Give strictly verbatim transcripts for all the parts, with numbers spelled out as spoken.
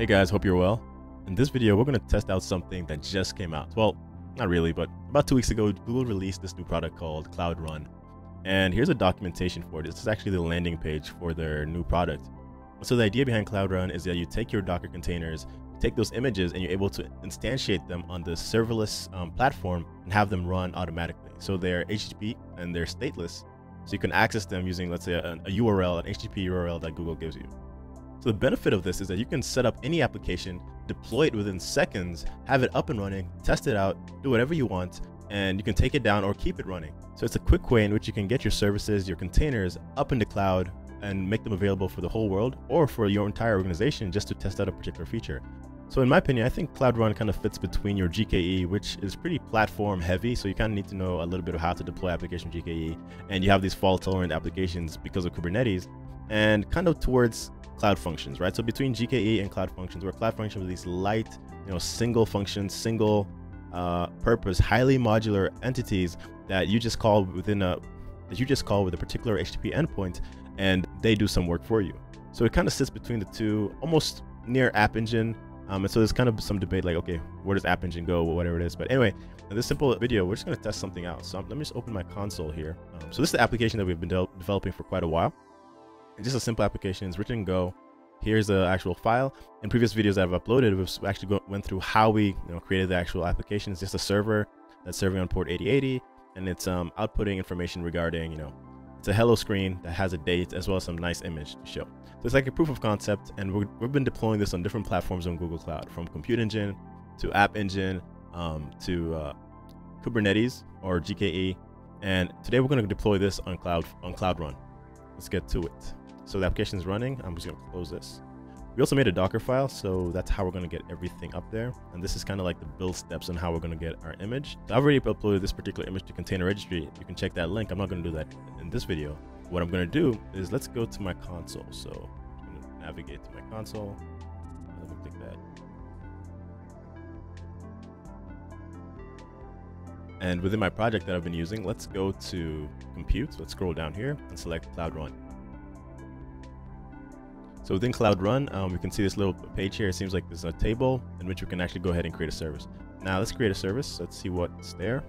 Hey guys, hope you're well. In this video, we're going to test out something that just came out. Well, not really, but about two weeks ago, Google released this new product called Cloud Run. And here's a documentation for it. This is actually the landing page for their new product. So the idea behind Cloud Run is that you take your Docker containers, take those images, and you're able to instantiate them on the serverless um, platform and have them run automatically. So they're H T T P and they're stateless. So you can access them using, let's say, a, a U R L, an H T T P U R L that Google gives you. So the benefit of this is that you can set up any application, deploy it within seconds, have it up and running, test it out, do whatever you want, and you can take it down or keep it running. So it's a quick way in which you can get your services, your containers up in the cloud and make them available for the whole world or for your entire organization just to test out a particular feature. So in my opinion, I think Cloud Run kind of fits between your G K E, which is pretty platform heavy. So you kind of need to know a little bit of how to deploy application G K E, and you have these fault tolerant applications because of Kubernetes, and kind of towards Cloud Functions, right? So between G K E and Cloud Functions, where Cloud Functions are these light, you know, single function, single uh, purpose, highly modular entities that you just call within a, that you just call with a particular H T T P endpoint, and they do some work for you. So it kind of sits between the two, almost near App Engine. Um, and so there's kind of some debate, like, okay, where does App Engine go, whatever it is. But anyway, in this simple video, we're just going to test something out. So I'm, let me just open my console here. Um, so this is the application that we've been de developing for quite a while. Just a simple application. It's written in Go. Here's the actual file. In previous videos that I've uploaded, we've actually go, went through how we you know, created the actual application. It's just a server that's serving on port eighty eighty, and it's um, outputting information regarding, you know, it's a hello screen that has a date as well as some nice image to show. So it's like a proof of concept, and we're, we've been deploying this on different platforms on Google Cloud, from Compute Engine to App Engine um, to uh, Kubernetes or G K E, and today we're going to deploy this on Cloud on Cloud Run. Let's get to it. So the application is running. I'm just going to close this. We also made a Docker file, so that's how we're going to get everything up there. And this is kind of like the build steps on how we're going to get our image. So I've already uploaded this particular image to Container Registry. You can check that link. I'm not going to do that in this video. What I'm going to do is let's go to my console. So I'm going to navigate to my console. Let me click that. And within my project that I've been using, let's go to Compute. Let's scroll down here and select Cloud Run. So within Cloud Run, um, we can see this little page here. It seems like there's a table in which we can actually go ahead and create a service. Now let's create a service. Let's see what's there.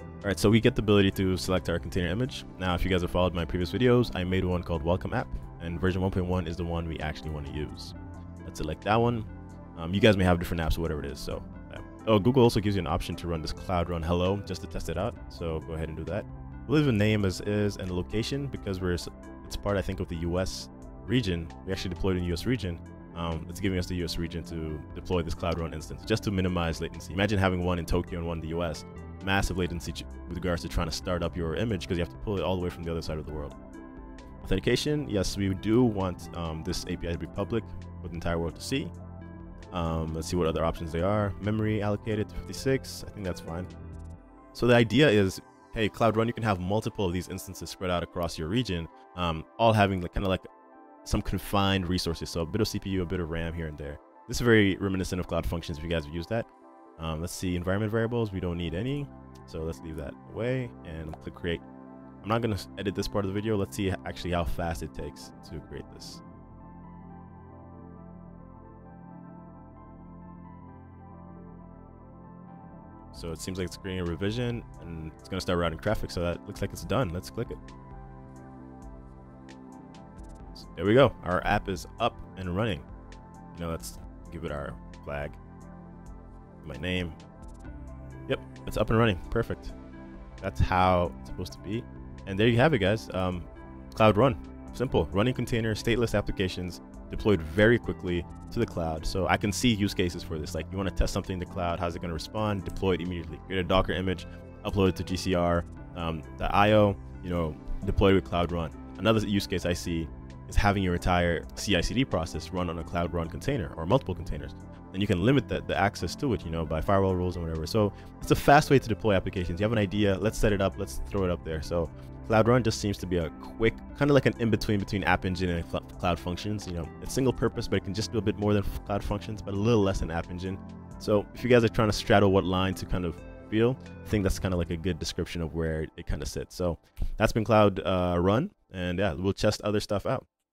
All right, so we get the ability to select our container image. Now, if you guys have followed my previous videos, I made one called Welcome App, and version one point one is the one we actually want to use. Let's select that one. Um, you guys may have different apps or whatever it is. So, uh, oh, Google also gives you an option to run this Cloud Run Hello just to test it out. So go ahead and do that. We'll leave the name as is and the location because we're it's part, I think, of the U S region. We actually deployed in the U S region. Um, it's giving us the U S region to deploy this Cloud Run instance just to minimize latency. Imagine having one in Tokyo and one in the U S. Massive latency with regards to trying to start up your image because you have to pull it all the way from the other side of the world. Authentication, yes, we do want um, this A P I to be public for the entire world to see. Um, let's see what other options they are. Memory allocated to fifty-six. I think that's fine. So the idea is, hey, Cloud Run, you can have multiple of these instances spread out across your region, um, all having like, kind of like some confined resources, so a bit of C P U, a bit of RAM here and there. This is very reminiscent of Cloud Functions if you guys have used that. Um, let's see, environment variables, we don't need any, so let's leave that away and click create. I'm not going to edit this part of the video. Let's see actually how fast it takes to create this. So it seems like it's creating a revision and it's going to start routing traffic, so that looks like it's done. Let's click it. There we go. Our app is up and running. You know, let's give it our flag. My name. Yep, it's up and running. Perfect. That's how it's supposed to be. And there you have it, guys. Um, Cloud Run. Simple. Running container, stateless applications deployed very quickly to the cloud. So I can see use cases for this. Like, you want to test something in the cloud. How's it going to respond? Deploy it immediately. Create a Docker image, upload it to G C R, um, the I O, you know, deploy with Cloud Run. Another use case I see is having your entire C I C D process run on a Cloud Run container or multiple containers. And you can limit that, the access to it, you know, by firewall rules and whatever. So it's a fast way to deploy applications. You have an idea, let's set it up, let's throw it up there. So Cloud Run just seems to be a quick, kind of like an in-between between App Engine and cl Cloud Functions. You know, it's single purpose, but it can just do a bit more than Cloud Functions, but a little less than App Engine. So if you guys are trying to straddle what line to kind of feel, I think that's kind of like a good description of where it kind of sits. So that's been Cloud uh, Run. And yeah, we'll test other stuff out.